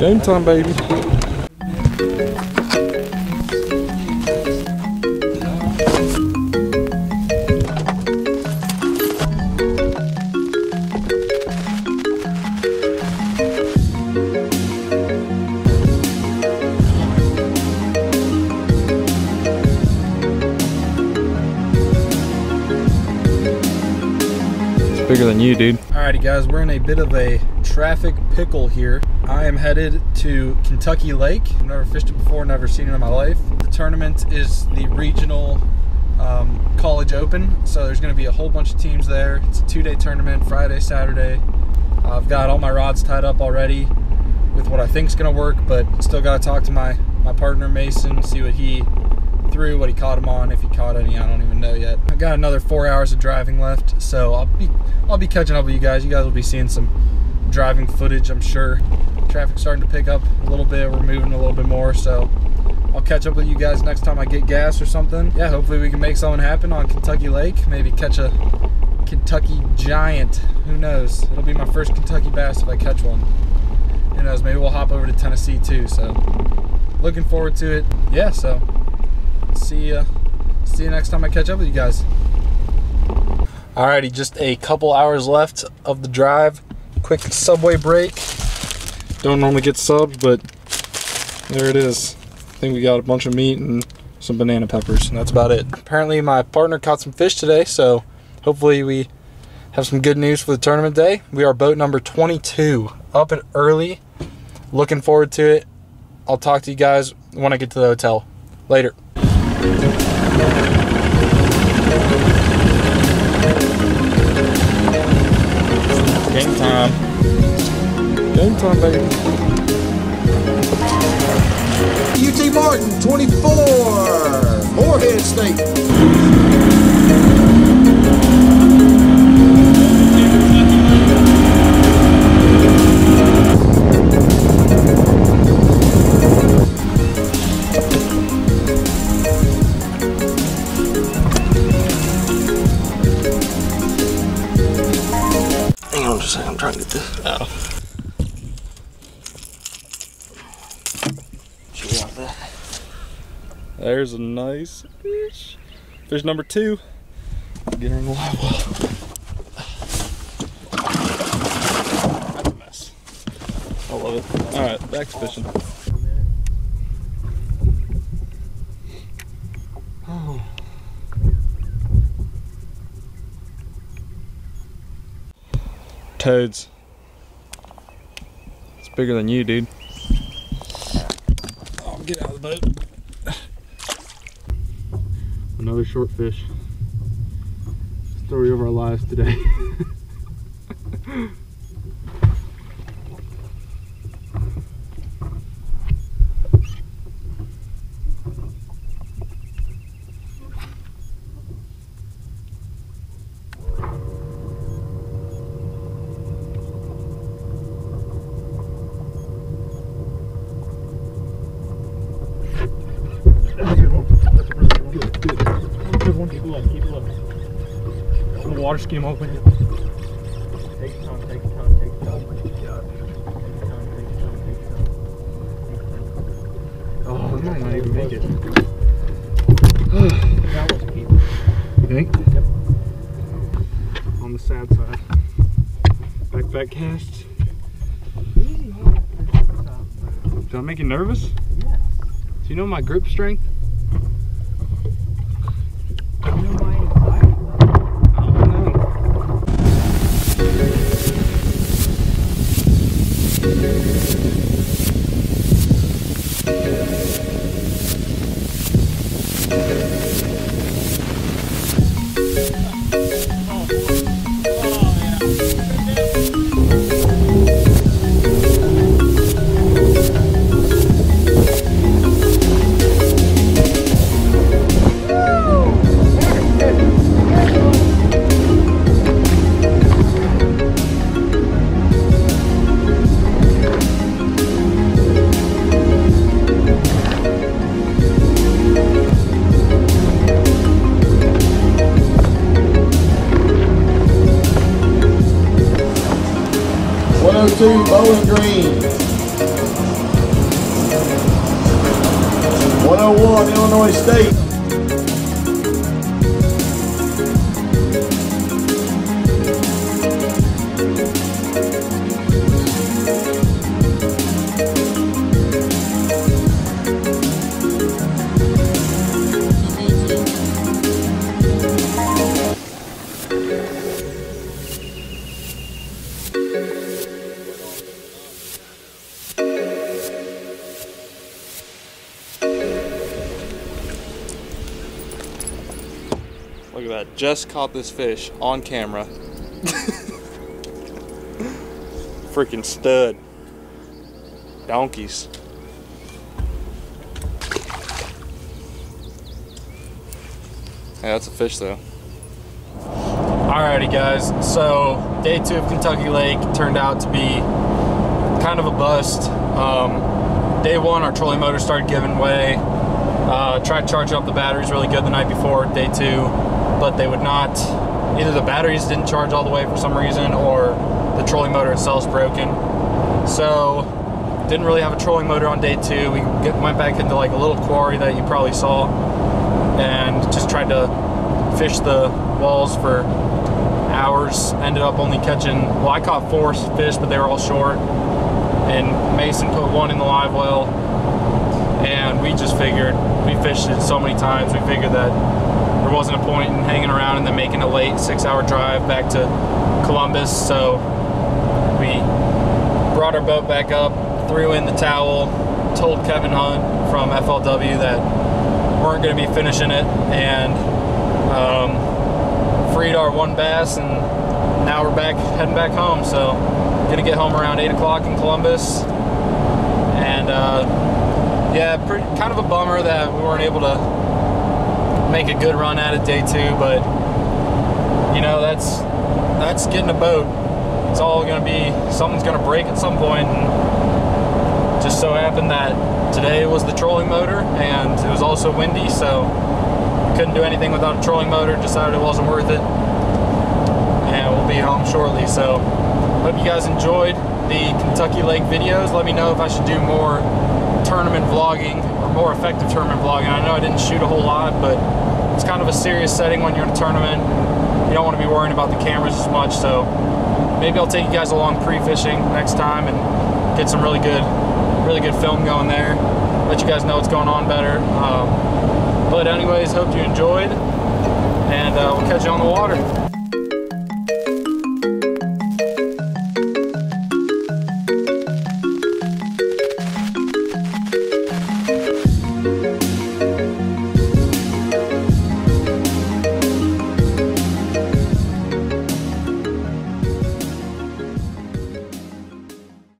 Game time, baby. Bigger than you, dude. Alrighty guys, we're in a bit of a traffic pickle here. I am headed to Kentucky Lake. I've never fished it before, never seen it in my life. The tournament is the regional college open, so there's gonna be a whole bunch of teams there. It's a two-day tournament, Friday, Saturday. I've got all my rods tied up already with what I think's gonna work, but still gotta talk to my partner Mason, see what he threw, what he caught him on, if he caught any. I don't even know yet. I've got another 4 hours of driving left, so I'll be catching up with you guys. You guys will be seeing some driving footage, I'm sure. Traffic's starting to pick up a little bit. We're moving a little bit more, so I'll catch up with you guys next time I get gas or something. Yeah, hopefully we can make something happen on Kentucky Lake. Maybe catch a Kentucky giant. Who knows? It'll be my first Kentucky bass if I catch one. Who knows? Maybe we'll hop over to Tennessee too, so looking forward to it. Yeah, so see you next time I catch up with you guys. Alrighty, just a couple hours left of the drive. Quick Subway break. Don't normally get subbed, but there it is. I think we got a bunch of meat and some banana peppers, and that's about it. Apparently my partner caught some fish today, so hopefully we have some good news for the tournament day. We are boat number 22, up and early. Looking forward to it. I'll talk to you guys when I get to the hotel. Later. Game time. Game time, baby. UT Martin, 24. Morehead State. I'm trying to get this out. There's a nice fish. Fish number 2. Get her in the live well. That's a mess. I love it. Alright, back to fishing. Oh. Toads. It's bigger than you, dude. Oh, get out of the boat. Another short fish. Story of our lives today. Water skim open. Take your time, take your time, take your time. Take your time, take your time, take your time, take your time. Oh, we might not even make it. That was deep. You think? Yep. On the sad side. Backpack cast. Did I make you nervous? Yes. Do you know my grip strength? Bowling Green. on Illinois State. Look at that, just caught this fish on camera. Freaking stud. Donkeys. Yeah, that's a fish though. Alrighty guys, so day two of Kentucky Lake turned out to be kind of a bust. Day one, our trolling motor started giving way. Tried charging up the batteries really good the night before, day two, but they would not, either the batteries didn't charge all the way for some reason or the trolling motor itself is broken. So didn't really have a trolling motor on day two. We went back into like a little quarry that you probably saw and just tried to fish the walls for hours. Ended up only catching, well, I caught four fish, but they were all short, and Mason put one in the live well, and we just figured, we fished it so many times, we figured that there wasn't a point in hanging around and then making a late 6-hour drive back to Columbus. So we brought our boat back up, threw in the towel, told Kevin Hunt from FLW that we weren't going to be finishing it, and freed our one bass, and now we're back heading back home. So gonna get home around 8 o'clock in Columbus, and yeah, kind of a bummer that we weren't able to make a good run at it day two, but you know, that's getting a boat. It's all gonna be, something's gonna break at some point, and just so happened that today was the trolling motor, and it was also windy, so couldn't do anything without a trolling motor. Decided it wasn't worth it, and we'll be home shortly. So hope you guys enjoyed the Kentucky Lake videos. Let me know if I should do more tournament vlogging, or more effective tournament vlogging. I know I didn't shoot a whole lot, but it's kind of a serious setting when you're in a tournament. You don't want to be worrying about the cameras as much, so maybe I'll take you guys along pre-fishing next time and get some really good film going there. Let you guys know what's going on better. But anyways, hope you enjoyed, and we'll catch you on the water.